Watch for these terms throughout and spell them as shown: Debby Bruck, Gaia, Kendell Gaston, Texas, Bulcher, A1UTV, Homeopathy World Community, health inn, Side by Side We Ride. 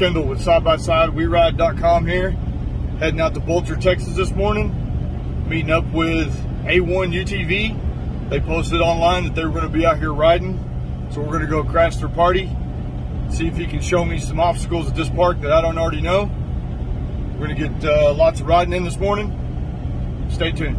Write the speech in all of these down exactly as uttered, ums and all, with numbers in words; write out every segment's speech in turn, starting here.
Kendall with Side by Side We Ride dot com here, heading out to Bulcher, Texas this morning, meeting up with A one U T V. They posted online that they were going to be out here riding, so we're going to go crash their party, see if he can show me some obstacles at this park that I don't already know. We're going to get uh, lots of riding in this morning. Stay tuned.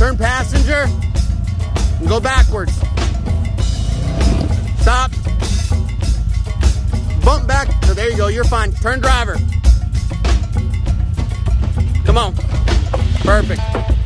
turn passenger, and go backwards. Stop. Bump back. So there you go. You're fine. Turn driver. Come on. Perfect.